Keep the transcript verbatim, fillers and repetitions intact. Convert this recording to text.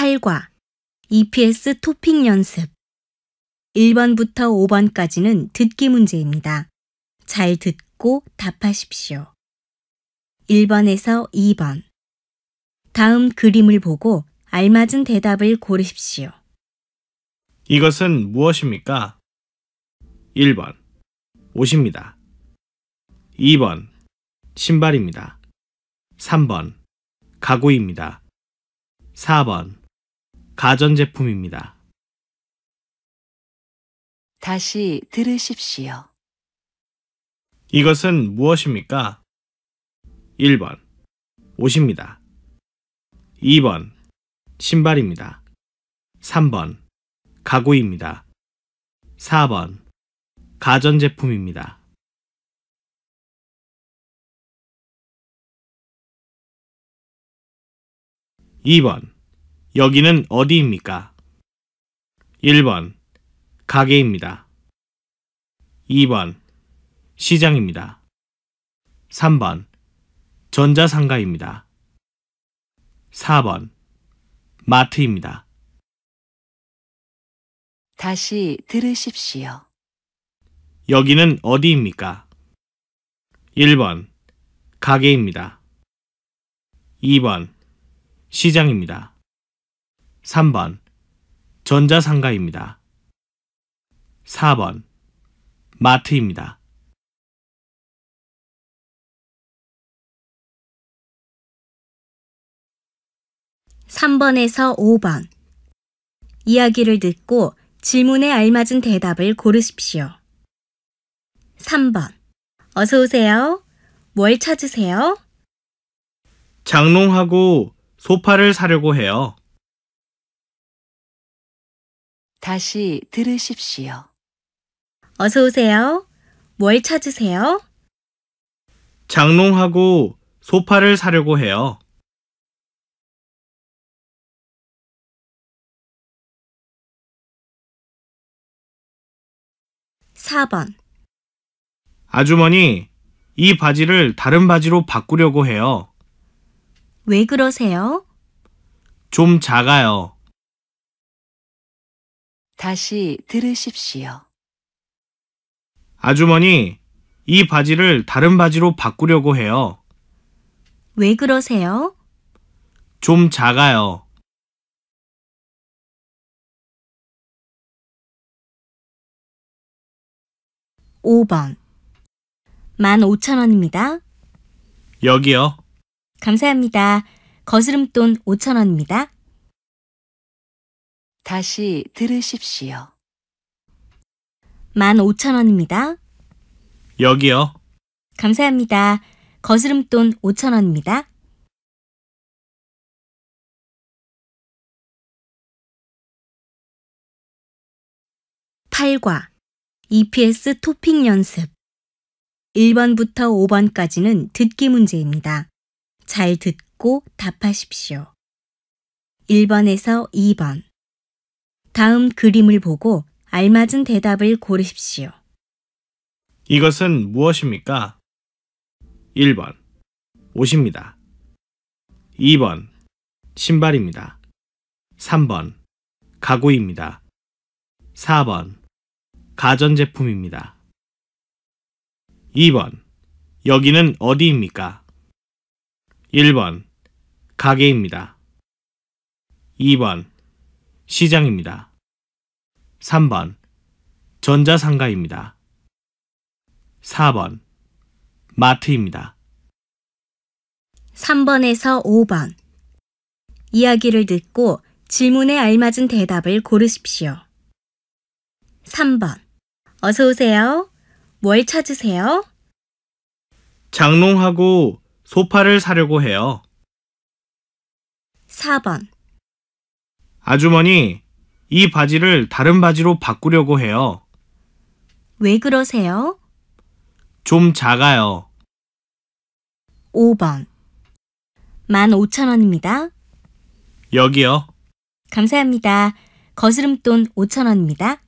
팔과 이피에스 토픽 연습 일 번부터 오 번까지는 듣기 문제입니다. 잘 듣고 답하십시오. 일 번에서 이 번 다음 그림을 보고 알맞은 대답을 고르십시오. 이것은 무엇입니까? 일 번 옷입니다. 이 번 신발입니다. 삼 번 가구입니다. 사 번 가전제품입니다. 다시 들으십시오. 이것은 무엇입니까? 일 번 옷입니다. 이 번 신발입니다. 삼 번 가구입니다. 사 번 가전제품입니다. 이 번 여기는 어디입니까? 일 번 가게입니다. 이 번 시장입니다. 삼 번 전자상가입니다. 사 번 마트입니다. 다시 들으십시오. 여기는 어디입니까? 일 번 가게입니다. 이 번 시장입니다. 삼 번 전자상가입니다. 사 번 마트입니다. 삼 번에서 오 번 이야기를 듣고 질문에 알맞은 대답을 고르십시오. 삼 번 어서 오세요. 뭘 찾으세요? 장롱하고 소파를 사려고 해요. 다시 들으십시오. 어서 오세요. 뭘 찾으세요? 장롱하고 소파를 사려고 해요. 사 번 아주머니, 이 바지를 다른 바지로 바꾸려고 해요. 왜 그러세요? 좀 작아요. 다시 들으십시오. 아주머니, 이 바지를 다른 바지로 바꾸려고 해요. 왜 그러세요? 좀 작아요. 오 번 만 오천 원입니다. 여기요. 감사합니다. 거스름돈 오천 원입니다. 다시 들으십시오. 만 오천 원입니다. 여기요. 감사합니다. 거스름돈 오천 원입니다. 팔과 이피에스 토픽 연습 일 번부터 오 번까지는 듣기 문제입니다. 잘 듣고 답하십시오. 일 번에서 이 번. 다음 그림을 보고 알맞은 대답을 고르십시오. 이것은 무엇입니까? 일 번. 옷입니다. 이 번. 신발입니다. 삼 번. 가구입니다. 사 번. 가전제품입니다. 이 번. 여기는 어디입니까? 일 번 가게입니다. 이 번 시장입니다. 삼 번 전자상가입니다. 사 번 마트입니다. 삼 번에서 오 번 이야기를 듣고 질문에 알맞은 대답을 고르십시오. 삼 번 어서 오세요. 뭘 찾으세요? 장롱하고 소파를 사려고 해요. 사 번 아주머니, 이 바지를 다른 바지로 바꾸려고 해요. 왜 그러세요? 좀 작아요. 오 번 만 오천 원입니다. 여기요. 감사합니다. 거스름돈 오천 원입니다.